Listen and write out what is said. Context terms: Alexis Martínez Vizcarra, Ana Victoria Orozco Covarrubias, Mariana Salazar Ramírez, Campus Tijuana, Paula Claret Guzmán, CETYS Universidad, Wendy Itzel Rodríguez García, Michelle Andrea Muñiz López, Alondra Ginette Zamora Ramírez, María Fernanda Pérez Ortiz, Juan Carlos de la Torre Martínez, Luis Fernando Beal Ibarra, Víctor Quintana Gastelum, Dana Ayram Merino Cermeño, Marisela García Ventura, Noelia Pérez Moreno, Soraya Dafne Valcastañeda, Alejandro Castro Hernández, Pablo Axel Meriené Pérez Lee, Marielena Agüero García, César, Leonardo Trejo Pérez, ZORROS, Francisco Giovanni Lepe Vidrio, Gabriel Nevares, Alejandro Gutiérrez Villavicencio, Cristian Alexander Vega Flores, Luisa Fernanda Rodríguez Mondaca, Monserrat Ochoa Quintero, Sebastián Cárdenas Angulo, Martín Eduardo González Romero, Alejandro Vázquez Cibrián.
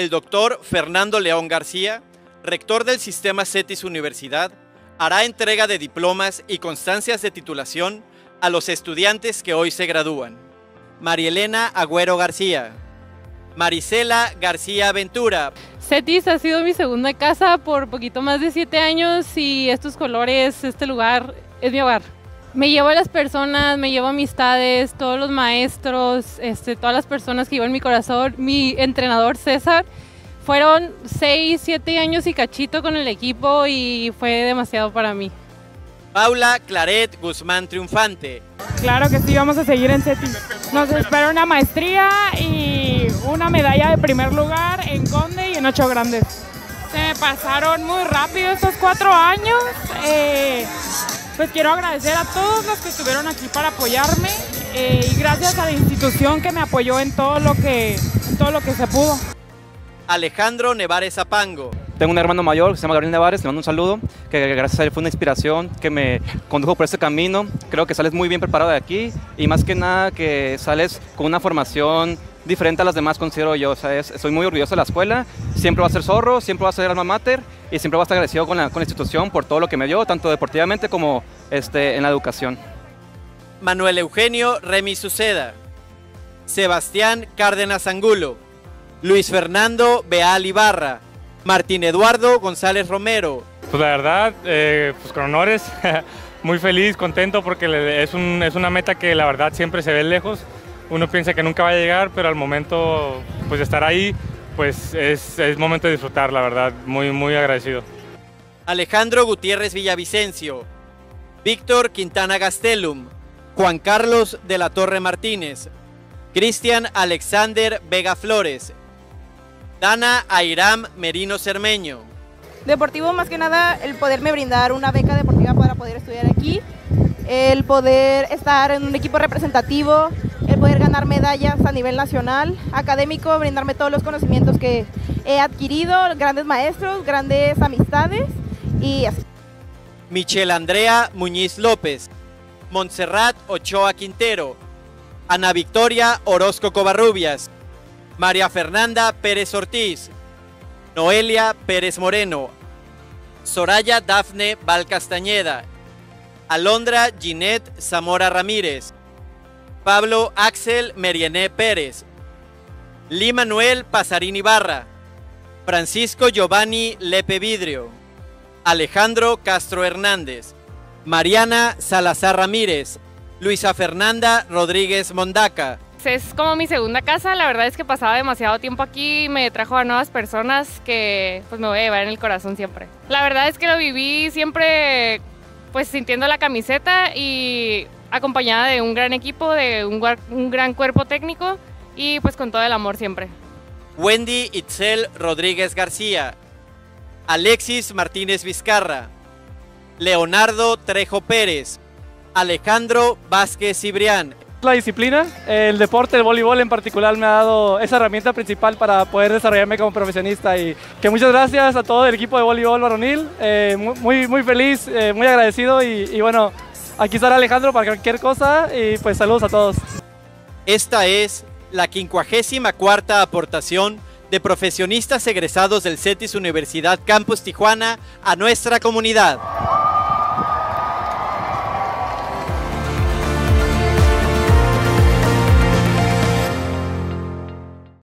el doctor Fernando León García, rector del sistema CETYS Universidad, hará entrega de diplomas y constancias de titulación a los estudiantes que hoy se gradúan. Marielena Agüero García. Marisela García Ventura. CETYS ha sido mi segunda casa por poquito más de 7 años y estos colores, este lugar es mi hogar. Me llevo a las personas, me llevo amistades, todos los maestros, todas las personas que llevo en mi corazón. Mi entrenador César, fueron 6, 7 años y cachito con el equipo y fue demasiado para mí. Paula Claret Guzmán triunfante. Claro que sí, vamos a seguir en CETYS. Nos espera una maestría y una medalla de primer lugar en Conde y en 8 grandes. Se me pasaron muy rápido estos 4 años. Pues quiero agradecer a todos los que estuvieron aquí para apoyarme y gracias a la institución que me apoyó en todo lo que se pudo. Alejandro Nevares Apango. Tengo un hermano mayor que se llama Gabriel Nevares, le mando un saludo, que gracias a él fue una inspiración que me condujo por este camino. Creo que sales muy bien preparado de aquí y más que nada que sales con una formación diferente a las demás, considero yo. O sea, soy muy orgulloso de la escuela, siempre va a ser Zorro, siempre va a ser alma mater y siempre va a estar agradecido con la institución por todo lo que me dio, tanto deportivamente como en la educación. Manuel Eugenio Remis Uceda. Sebastián Cárdenas Angulo. Luis Fernando Beal Ibarra, Martín Eduardo González Romero. Pues la verdad, pues con honores, muy feliz, contento porque es una meta que la verdad siempre se ve lejos. Uno piensa que nunca va a llegar, pero al momento pues de estar ahí, pues es momento de disfrutar, la verdad, muy, muy agradecido. Alejandro Gutiérrez Villavicencio, Víctor Quintana Gastelum, Juan Carlos de la Torre Martínez, Cristian Alexander Vega Flores, Dana Ayram Merino Cermeño. Deportivo más que nada el poderme brindar una beca deportiva para poder estudiar aquí, el poder estar en un equipo representativo, el poder ganar medallas a nivel nacional, académico, brindarme todos los conocimientos que he adquirido, grandes maestros, grandes amistades y así. Michelle Andrea Muñiz López, Monserrat Ochoa Quintero, Ana Victoria Orozco Covarrubias, María Fernanda Pérez Ortiz, Noelia Pérez Moreno, Soraya Dafne Valcastañeda, Alondra Ginette Zamora Ramírez, Pablo Axel Meriené Pérez, Lee Manuel Pasarini Ibarra, Francisco Giovanni Lepe Vidrio, Alejandro Castro Hernández, Mariana Salazar Ramírez, Luisa Fernanda Rodríguez Mondaca. Es como mi segunda casa, la verdad es que pasaba demasiado tiempo aquí, me trajo a nuevas personas que pues me voy a llevar en el corazón siempre. La verdad es que lo viví siempre pues sintiendo la camiseta y acompañada de un gran equipo, de un gran cuerpo técnico y pues con todo el amor siempre. Wendy Itzel Rodríguez García, Alexis Martínez Vizcarra, Leonardo Trejo Pérez, Alejandro Vázquez Cibrián. La disciplina, el deporte, el voleibol en particular me ha dado esa herramienta principal para poder desarrollarme como profesionista y que muchas gracias a todo el equipo de voleibol varonil, muy, muy feliz, muy agradecido y bueno, aquí estará Alejandro para cualquier cosa y pues saludos a todos. Esta es la 54ª aportación de profesionistas egresados del CETYS Universidad Campus Tijuana a nuestra comunidad.